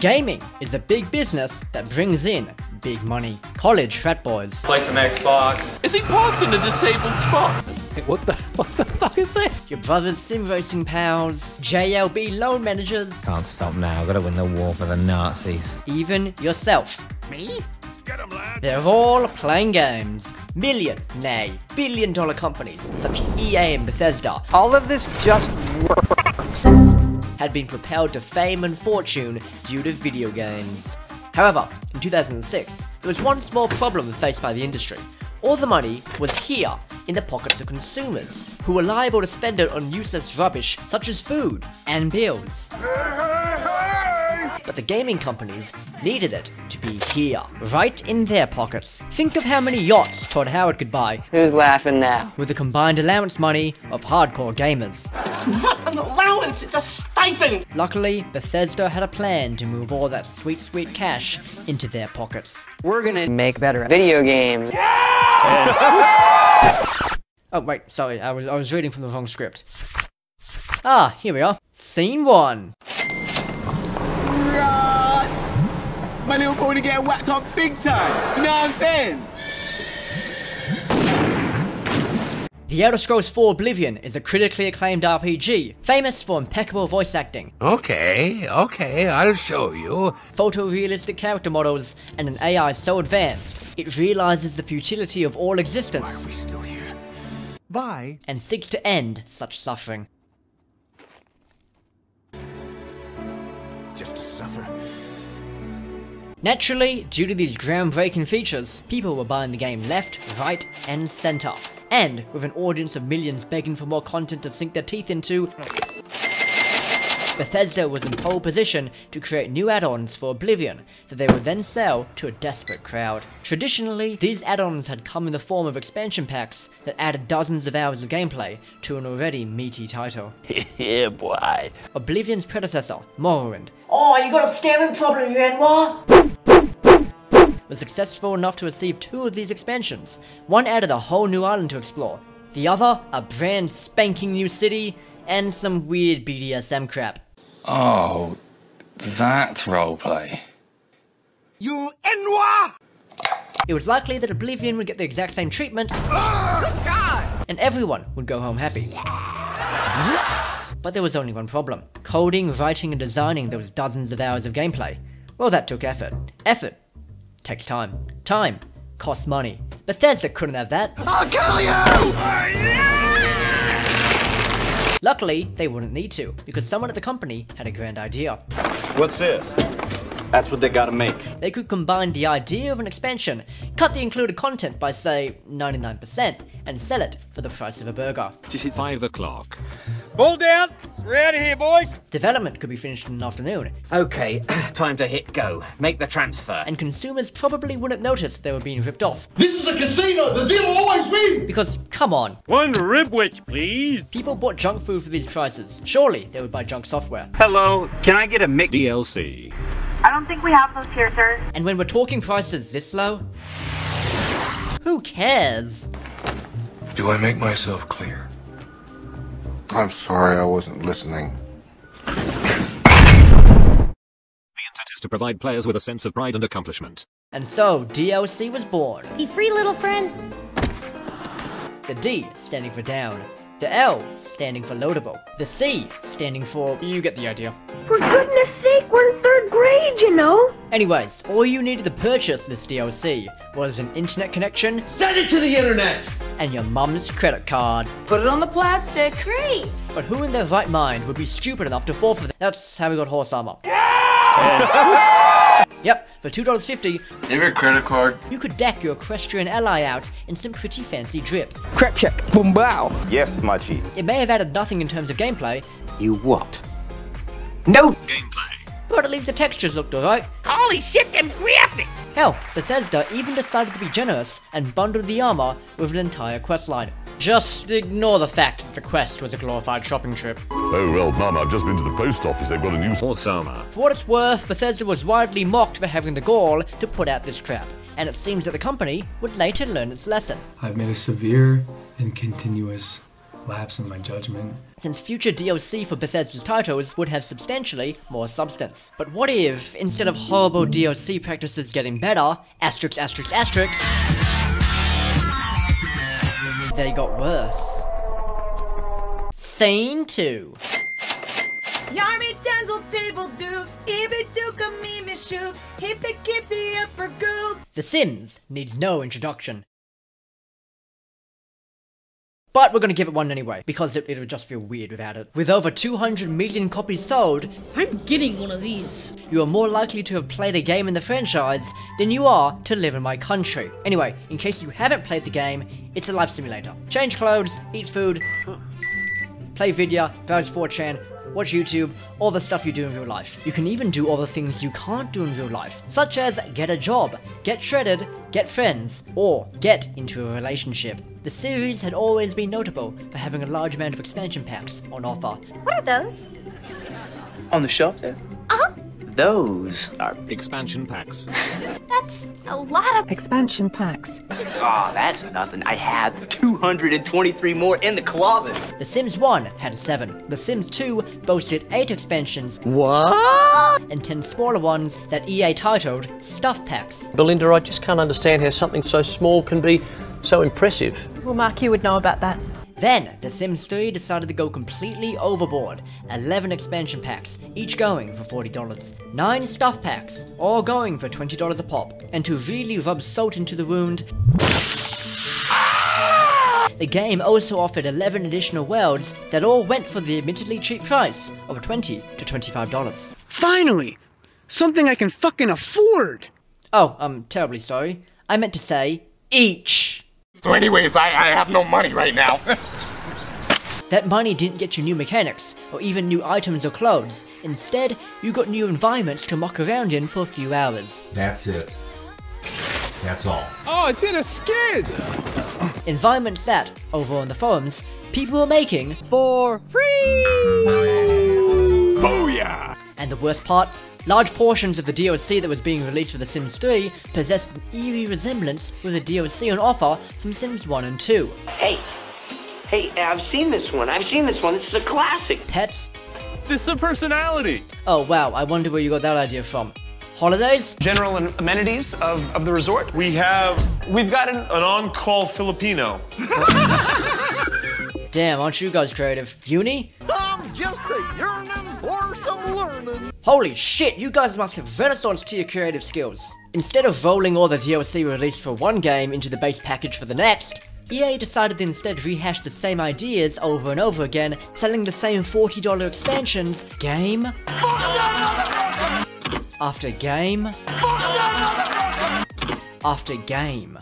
Gaming is a big business that brings in big money. College frat boys. Play some Xbox. Is he parked in a disabled spot? What the fuck is this? Your brother's sim racing pals, JLB loan managers. Can't stop now, gotta win the war for the Nazis. Even yourself. Me? Get him, lad. They're all playing games. Million, nay, billion-dollar companies such as EA and Bethesda. All of this just works. Had been propelled to fame and fortune due to video games. However, in 2006, there was one small problem faced by the industry. All the money was here, in the pockets of consumers, who were liable to spend it on useless rubbish such as food and bills. But the gaming companies needed it to be here, right in their pockets. Think of how many yachts Todd Howard could buy. Who's laughing now? With the combined allowance money of hardcore gamers. Not an allowance, it's a stipend! Luckily, Bethesda had a plan to move all that sweet, sweet cash into their pockets. We're gonna make better video games. Yeah! Oh wait, sorry, I was reading from the wrong script. Ah, here we are. Scene 1. Ross! My little pony getting whacked up big time, you know what I'm saying? The Elder Scrolls IV Oblivion is a critically acclaimed RPG, famous for impeccable voice acting. Okay, I'll show you. Photorealistic character models and an AI so advanced, it realizes the futility of all existence. Why are we still here? Bye. And seeks to end such suffering. Just to suffer. Naturally, due to these groundbreaking features, people were buying the game left, right, and center. And with an audience of millions begging for more content to sink their teeth into, Bethesda was in pole position to create new add-ons for Oblivion that they would then sell to a desperate crowd. Traditionally, these add-ons had come in the form of expansion packs that added dozens of hours of gameplay to an already meaty title. Yeah, boy. Oblivion's predecessor, Morrowind. Oh, you got a staring problem, you Anwar? Was successful enough to receive two of these expansions. One added a whole new island to explore, the other a brand spanking new city, and some weird BDSM crap. Oh, that roleplay. You Enwa! It was likely that Oblivion would get the exact same treatment, and everyone would go home happy. Yes! But there was only one problem. Coding, writing, and designing those dozens of hours of gameplay. Well, that took effort. Effort takes time. Time costs money. Bethesda couldn't have that. I'll kill you! Yeah! Luckily, they wouldn't need to, because someone at the company had a grand idea. What's this? That's what they gotta make. They could combine the idea of an expansion, cut the included content by, say, 99%, and sell it for the price of a burger. Just hit 5 o'clock. Ball down! We're out of here, boys! Development could be finished in an afternoon. Okay, time to hit go. Make the transfer. And consumers probably wouldn't notice they were being ripped off. This is a casino! The deal will always win! Because, come on. One ribwich, please! People bought junk food for these prices. Surely they would buy junk software. Hello, can I get a Mickey? DLC. I don't think we have those here, sir. And when we're talking prices this low, who cares? Do I make myself clear? I'm sorry, I wasn't listening. The intent is to provide players with a sense of pride and accomplishment. And so, DLC was born. Be free, little friend. The D standing for down. The L standing for loadable. The C standing for... you get the idea. For goodness sake, we're in third grade, you know! Anyways, all you needed to purchase this DLC was an internet connection... send it to the internet! ...and your mum's credit card. Put it on the plastic. Great! But who in their right mind would be stupid enough to fall for that? That's how we got horse armor. Yeah! Yep, for $2.50... give your credit card. You could deck your equestrian ally out in some pretty fancy drip. Crap check. Boom bow. Yes, Smudgy. It may have added nothing in terms of gameplay. You what? No gameplay. But at least the textures looked alright. Holy shit, them graphics! Hell, Bethesda even decided to be generous and bundled the armor with an entire quest line. Just ignore the fact that the quest was a glorified shopping trip. Oh well, Mum, I've just been to the post office, they've got a new horse armor. For what it's worth, Bethesda was widely mocked for having the gall to put out this crap, and it seems that the company would later learn its lesson. I've made a severe and continuous lapse in my judgment. Since future DLC for Bethesda's titles would have substantially more substance. But what if, instead of horrible DLC practices getting better, they got worse? Scene 2. Yarmy Denzel table doops, Ibiduka Mimi shoops, Hippie keeps the upper goop. The Sims needs no introduction. But we're gonna give it one anyway, because it would just feel weird without it. With over 200 million copies sold, I'm getting one of these. You are more likely to have played a game in the franchise than you are to live in my country. Anyway, in case you haven't played the game, it's a life simulator. Change clothes, eat food, play video, browse 4chan, watch YouTube, all the stuff you do in real life. You can even do all the things you can't do in real life, such as get a job, get shredded, get friends, or get into a relationship. The series had always been notable for having a large amount of expansion packs on offer. What are those? On the shelf there? Uh-huh. Those are expansion packs. That's a lot of expansion packs. Aw, oh, that's nothing. I have 223 more in the closet. The Sims 1 had 7. The Sims 2 boasted 8 expansions. What? And 10 smaller ones that EA titled Stuff Packs. Belinda, I just can't understand how something so small can be so impressive. Well, Mark, you would know about that. Then, The Sims 3 decided to go completely overboard. 11 expansion packs, each going for $40. 9 stuff packs, all going for $20 a pop. And to really rub salt into the wound, the game also offered 11 additional worlds that all went for the admittedly cheap price of $20 to $25. Finally! Something I can fucking afford! Oh, I'm terribly sorry. I meant to say, each! So anyways, I have no money right now. That money didn't get you new mechanics, or even new items or clothes. Instead, you got new environments to muck around in for a few hours. That's it. That's all. Oh, it did a skid! Environments that, over on the forums, people were making for free! Booyah! And the worst part? Large portions of the DLC that was being released for The Sims 3 possessed an eerie resemblance with the DLC on offer from Sims 1 and 2. Hey, I've seen this one, this is a classic! Pets? This is a personality! Oh wow, I wonder where you got that idea from. Holidays? General amenities of the resort. We've got an on-call Filipino. Damn, aren't you guys creative? Uni? I'm just a yearning for some learning. Holy shit, you guys must have renaissance to your creative skills. Instead of rolling all the DLC released for one game into the base package for the next, EA decided to instead rehash the same ideas over and over again, selling the same $40 expansions, game after game after game.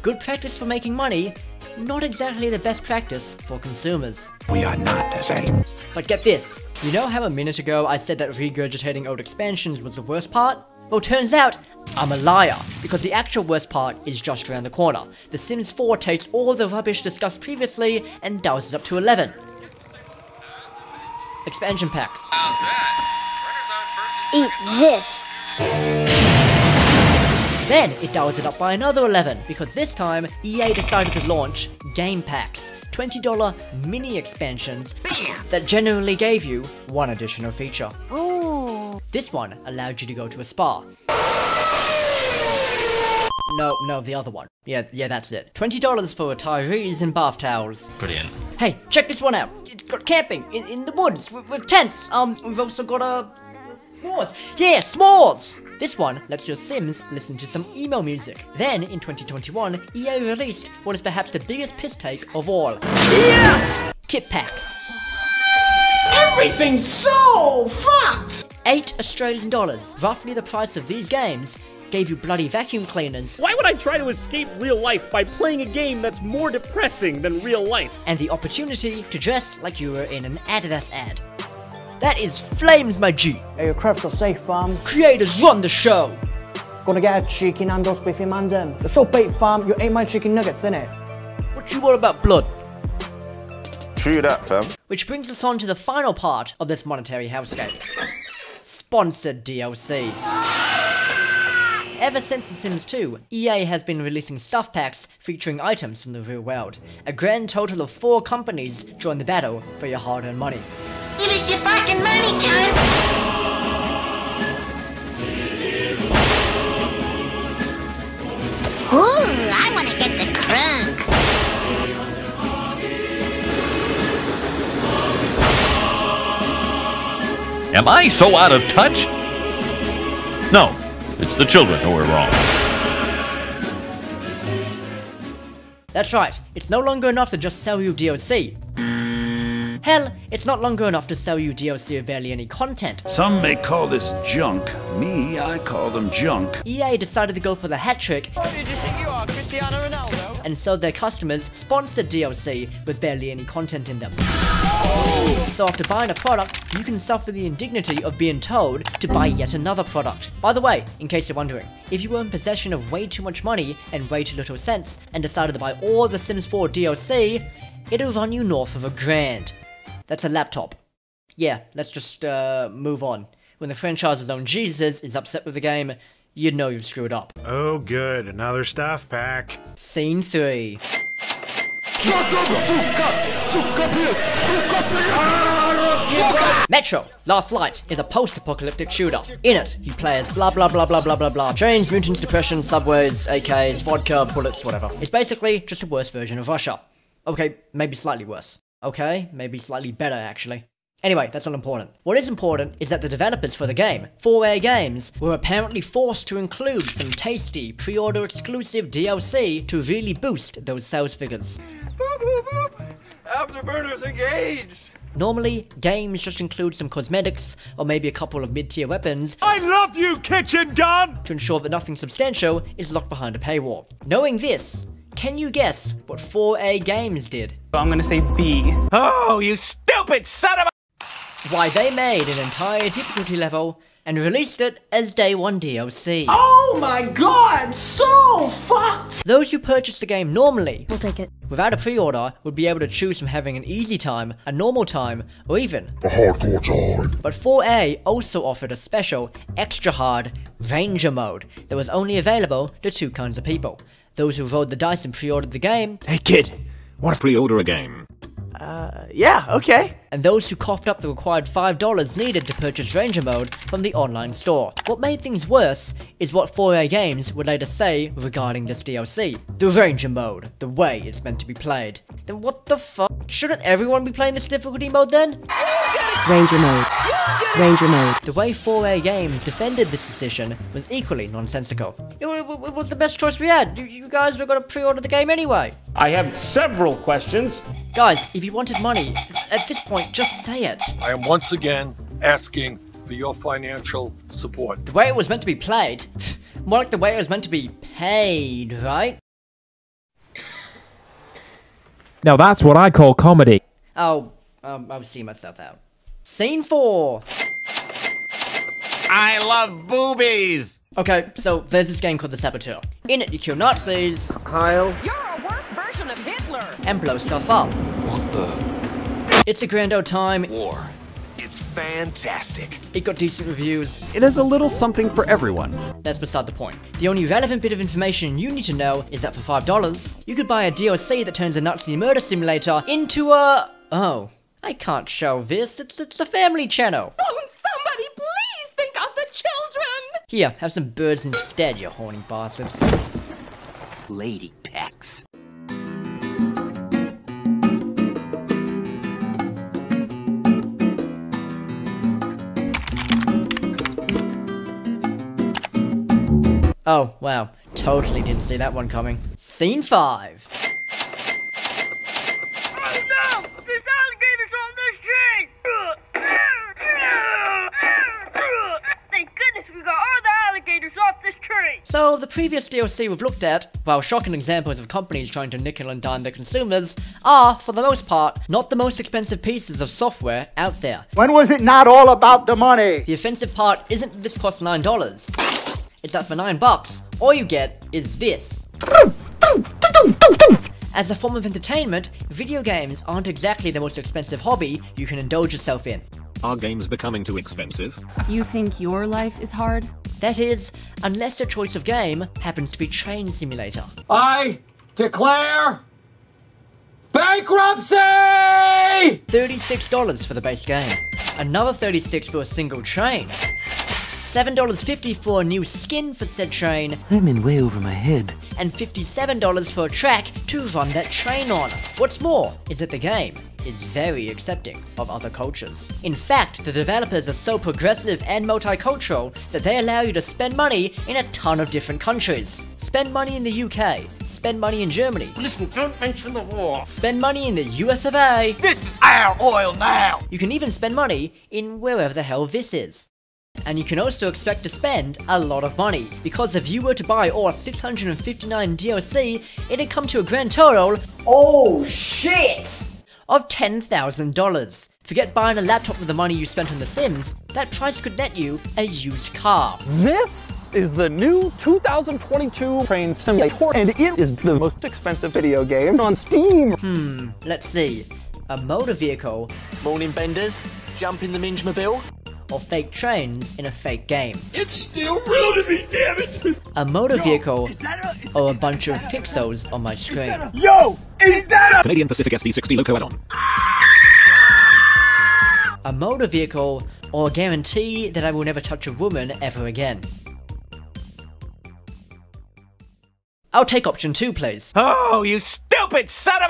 Good practice for making money, not exactly the best practice for consumers. We are not the same. But get this, you know how a minute ago I said that regurgitating old expansions was the worst part? Well, turns out, I'm a liar, because the actual worst part is just around the corner. The Sims 4 takes all the rubbish discussed previously and douses up to 11. Expansion packs. Eat this! Then it doubles it up by another 11, because this time EA decided to launch game packs, $20 mini expansions that generally gave you one additional feature. Ooh. This one allowed you to go to a spa. No, the other one. Yeah, that's it. $20 for retirees and bath towels. Brilliant. Hey, check this one out. It's got camping in the woods with tents. We've also got a s'mores. Yeah, s'mores! This one lets your Sims listen to some emo music. Then, in 2021, EA released what is perhaps the biggest piss take of all. Yes! Kit packs. Everything's so fucked! $8 Australian dollars, roughly the price of these games, gave you bloody vacuum cleaners. Why would I try to escape real life by playing a game that's more depressing than real life? And the opportunity to dress like you were in an Adidas ad. That is flames, my G. Hey, your crabs are safe, fam. Creators run the show. Gonna get a cheeky Nando's beefy mandem. It's so bait, fam. You ate my chicken nuggets, innit? What you want about blood? True that, fam. Which brings us on to the final part of this monetary housecape. Sponsored DLC. Ever since The Sims 2, EA has been releasing stuff packs featuring items from the real world. A grand total of 4 companies join the battle for your hard-earned money. Give us your fucking money, cunt! Ooh, I want to get the crunk. Am I so out of touch? No, it's the children who are wrong. That's right, it's no longer enough to just sell you DLC. Hell, it's not longer enough to sell you DLC or barely any content. Some may call this junk. Me, I call them junk. EA decided to go for the hat trick. What do you think you are, Cristiano Ronaldo? And sold their customers sponsored DLC with barely any content in them. Oh! So after buying a product, you can suffer the indignity of being told to buy yet another product. By the way, in case you're wondering, if you were in possession of way too much money and way too little sense and decided to buy all the Sims 4 DLC, it'll run you north of $1,000. That's a laptop. Yeah, let's just move on. When the franchise's own Jesus is upset with the game, you know you've screwed up. Oh good, another stuff pack. Scene 3. Metro Last Light is a post-apocalyptic shooter. In it, you play as blah blah blah blah blah blah blah. Trains, mutants, depression, subways, AKs, vodka, bullets, whatever. It's basically just a worse version of Russia. Okay, maybe slightly worse. Okay, maybe slightly better actually. Anyway, that's not important. What is important is that the developers for the game, 4A Games, were apparently forced to include some tasty pre-order exclusive DLC to really boost those sales figures. Boop, boop, boop. Afterburners engaged! Normally, games just include some cosmetics or maybe a couple of mid-tier weapons. I love you, kitchen gun! To ensure that nothing substantial is locked behind a paywall. Knowing this, can you guess what 4A Games did? I'm gonna say B. Oh, you stupid son of a— Why, they made an entire difficulty level and released it as Day 1 DLC. Oh my god, so fucked! Those who purchase the game normally, we'll take it, without a pre-order, would be able to choose from having an easy time, a normal time, or even a hardcore time. But 4A also offered a special, extra hard, Ranger mode that was only available to 2 kinds of people. Those who rolled the dice and pre-ordered the game. Hey kid, want to pre-order a game? Yeah, okay. And those who coughed up the required $5 needed to purchase Ranger mode from the online store. What made things worse is what 4A Games would later say regarding this DLC. The Ranger mode, the way it's meant to be played. Then what the fuck? Shouldn't everyone be playing this difficulty mode then? Ranger mode. Ranger mode. The way 4A Games defended this decision was equally nonsensical. It was the best choice we had. You guys were going to pre-order the game anyway. I have several questions. Guys, if you wanted money, at this point, just say it. I am once again asking for your financial support. The way it was meant to be played? More like the way it was meant to be paid, right? Now that's what I call comedy. Oh, I'll see myself out. Scene 4. I love boobies! Okay, so there's this game called The Saboteur. In it, you kill Nazis. Kyle. You're a worse version of Hitler! And blow stuff up. What the? It's a grand old time. War. It's fantastic. It got decent reviews. It is a little something for everyone. That's beside the point. The only relevant bit of information you need to know is that for $5, you could buy a DLC that turns a Nazi murder simulator into a... Oh. I can't show this, it's the family channel. Won't somebody please think of the children? Here, have some birds instead, you horny bastards. Lady packs. Oh, wow. Totally didn't see that one coming. Scene 5. So the previous DLC we've looked at, while shocking examples of companies trying to nickel and dime their consumers, are, for the most part, not the most expensive pieces of software out there. When was it not all about the money? The offensive part isn't that this costs $9. It's that for $9, all you get is this. As a form of entertainment, video games aren't exactly the most expensive hobby you can indulge yourself in. Are games becoming too expensive? You think your life is hard? That is, unless your choice of game happens to be Train Simulator. I declare bankruptcy! $36 for the base game. Another $36 for a single train. $7.50 for a new skin for said train. I'm in way over my head. And $57 for a track to run that train on. What's more is that the game is very accepting of other cultures. In fact, the developers are so progressive and multicultural that they allow you to spend money in a ton of different countries. Spend money in the UK, spend money in Germany. Listen, don't mention the war. Spend money in the US of A. This is our oil now. You can even spend money in wherever the hell this is. And you can also expect to spend a lot of money, because if you were to buy all 659 DLC, it'd come to a grand total, oh shit, of $10,000. Forget buying a laptop with the money you spent on The Sims, that price could net you a used car. This is the new 2022 Train Simulator, and it is the most expensive video game on Steam. Let's see, a motor vehicle, morning benders, jump in the Mingemobile, or fake trains in a fake game. It's still real to me, damn it! A motor vehicle, or a bunch of pixels on my screen. Canadian Pacific SD60 Loco add-on. A motor vehicle, or a guarantee that I will never touch a woman ever again. I'll take option 2, please. Oh, you stupid son of a-